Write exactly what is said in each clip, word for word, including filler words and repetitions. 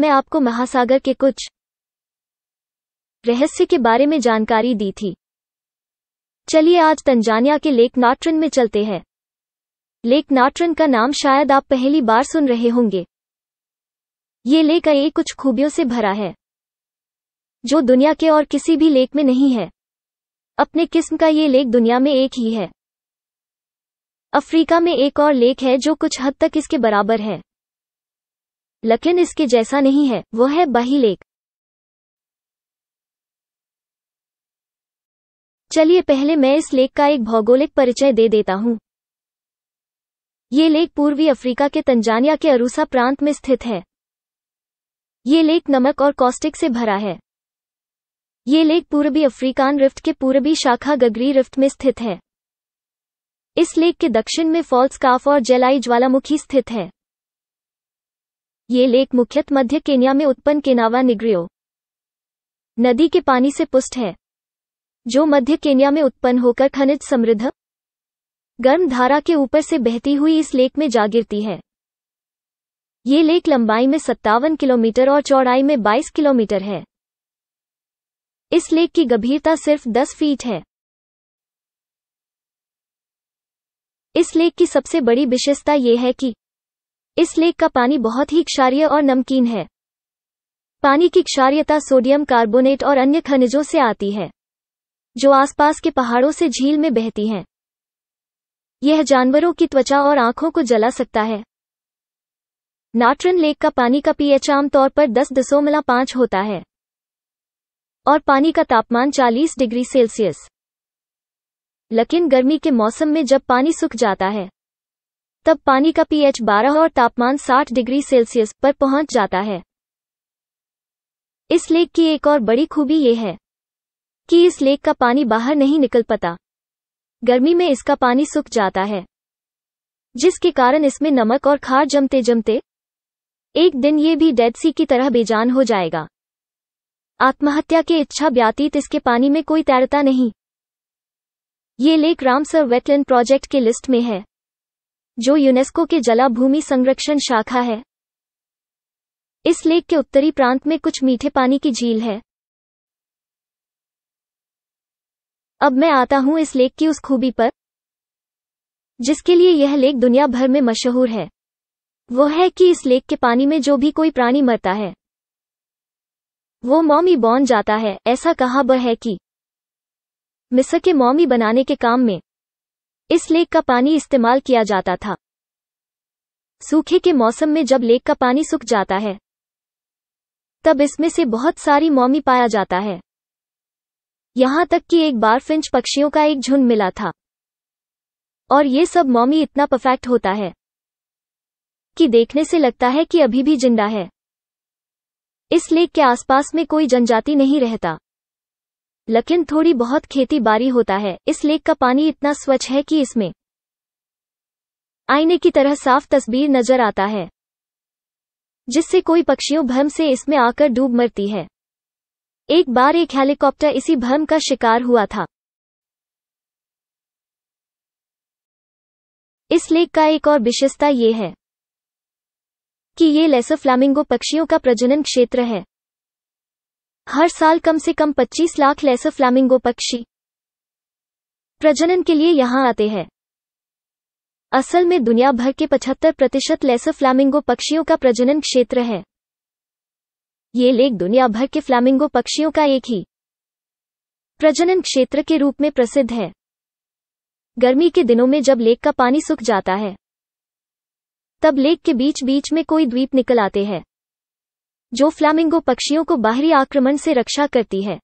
मैं आपको महासागर के कुछ रहस्य के बारे में जानकारी दी थी। चलिए आज तंजानिया के लेक नाट्रन में चलते हैं। लेक नाट्रन का नाम शायद आप पहली बार सुन रहे होंगे। ये लेक कई कुछ खूबियों से भरा है जो दुनिया के और किसी भी लेक में नहीं है। अपने किस्म का ये लेक दुनिया में एक ही है। अफ्रीका में एक और लेक है जो कुछ हद तक इसके बराबर है, लेकिन इसके जैसा नहीं है। वो है बाही लेक। चलिए पहले मैं इस लेक का एक भौगोलिक परिचय दे देता हूँ। ये लेक पूर्वी अफ्रीका के तंजानिया के अरूसा प्रांत में स्थित है। ये लेक नमक और कॉस्टिक से भरा है। ये लेक पूर्वी अफ्रीकान रिफ्ट के पूर्वी शाखा गगरी रिफ्ट में स्थित है। इस लेक के दक्षिण में फॉल्स काफ और जेलाई ज्वालामुखी स्थित है। ये लेक मुख्यतः मध्य केन्या में उत्पन्न केनावा निग्रियो नदी के पानी से पुष्ट है, जो मध्य केन्या में उत्पन्न होकर खनिज समृद्ध गर्म धारा के ऊपर से बहती हुई इस लेक में जा गिरती है। ये लेक लंबाई में सत्तावन किलोमीटर और चौड़ाई में बाईस किलोमीटर है। इस लेक की गंभीरता सिर्फ दस फीट है। इस लेक की सबसे बड़ी विशेषता ये है कि इस लेक का पानी बहुत ही क्षारीय और नमकीन है। पानी की क्षारीयता सोडियम कार्बोनेट और अन्य खनिजों से आती है जो आसपास के पहाड़ों से झील में बहती हैं। यह जानवरों की त्वचा और आंखों को जला सकता है। नाट्रन लेक का पानी का पीएच आमतौर पर दस दशमलव पाँच होता है और पानी का तापमान चालीस डिग्री सेल्सियस। लेकिन गर्मी के मौसम में जब पानी सूख जाता है तब पानी का पीएच बारह और तापमान साठ डिग्री सेल्सियस पर पहुंच जाता है। इस लेक की एक और बड़ी खूबी ये है कि इस लेक का पानी बाहर नहीं निकल पाता। गर्मी में इसका पानी सूख जाता है, जिसके कारण इसमें नमक और खार जमते जमते एक दिन ये भी डेड सी की तरह बेजान हो जाएगा। आत्महत्या के इच्छा व्यतीत इसके पानी में कोई तैरता नहीं। ये लेक रामसर वेटलैंड प्रोजेक्ट के लिस्ट में है, जो यूनेस्को के जलाभूमि संरक्षण शाखा है। इस लेक के उत्तरी प्रांत में कुछ मीठे पानी की झील है। अब मैं आता हूं इस लेक की उस खूबी पर जिसके लिए यह लेक दुनिया भर में मशहूर है। वो है कि इस लेक के पानी में जो भी कोई प्राणी मरता है वो मौमी बन जाता है। ऐसा कहा ब है कि मिस्र के मौमी बनाने के काम में इस लेक का पानी इस्तेमाल किया जाता था। सूखे के मौसम में जब लेक का पानी सूख जाता है तब इसमें से बहुत सारी मौमी पाया जाता है। यहाँ तक कि एक बार फिंच पक्षियों का एक झुंड मिला था और ये सब मौमी इतना परफेक्ट होता है कि देखने से लगता है कि अभी भी जिंदा है। इस लेक के आसपास में कोई जनजाति नहीं रहता, लेकिन थोड़ी बहुत खेती बाड़ी होता है। इस लेक का पानी इतना स्वच्छ है कि इसमें आईने की तरह साफ तस्वीर नजर आता है, जिससे कोई पक्षियों भ्रम से इसमें आकर डूब मरती है। एक बार एक हेलीकॉप्टर इसी भ्रम का शिकार हुआ था। इस लेक का एक और विशेषता ये है कि ये लेसर फ्लामिंगो पक्षियों का प्रजनन क्षेत्र है। हर साल कम से कम पच्चीस लाख लेसर फ्लामिंगो पक्षी प्रजनन के लिए यहाँ आते हैं। असल में दुनिया भर के पचहत्तर प्रतिशत लेसर फ्लामिंगो पक्षियों का प्रजनन क्षेत्र है। ये लेक दुनिया भर के फ्लामिंगो पक्षियों का एक ही प्रजनन क्षेत्र के रूप में प्रसिद्ध है। गर्मी के दिनों में जब लेक का पानी सूख जाता है तब लेक के बीच बीच में कोई द्वीप निकल आते हैं जो फ्लामिंगो पक्षियों को बाहरी आक्रमण से रक्षा करती है।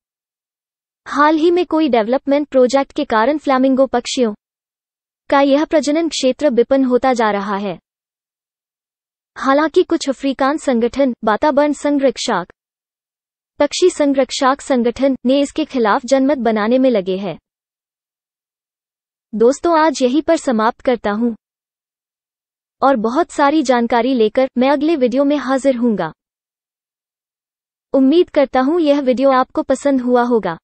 हाल ही में कोई डेवलपमेंट प्रोजेक्ट के कारण फ्लामिंगो पक्षियों का यह प्रजनन क्षेत्र विपन्न होता जा रहा है। हालांकि कुछ अफ्रीकान संगठन वातावरण संरक्षक पक्षी संरक्षक संगठन ने इसके खिलाफ जनमत बनाने में लगे हैं। दोस्तों आज यहीं पर समाप्त करता हूँ और बहुत सारी जानकारी लेकर मैं अगले वीडियो में हाजिर हूँगा। उम्मीद करता हूँ यह वीडियो आपको पसंद हुआ होगा।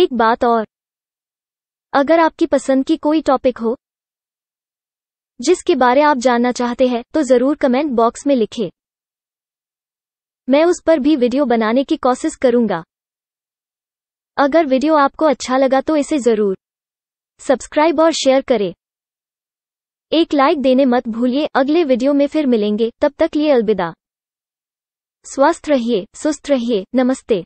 एक बात और, अगर आपकी पसंद की कोई टॉपिक हो जिसके बारे आप जानना चाहते हैं तो ज़रूर कमेंट बॉक्स में लिखें। मैं उस पर भी वीडियो बनाने की कोशिश करूंगा। अगर वीडियो आपको अच्छा लगा तो इसे जरूर सब्सक्राइब और शेयर करें। एक लाइक देने मत भूलिए। अगले वीडियो में फिर मिलेंगे, तब तक लिए अलविदा। स्वस्थ रहिए, सुस्त रहिए, नमस्ते।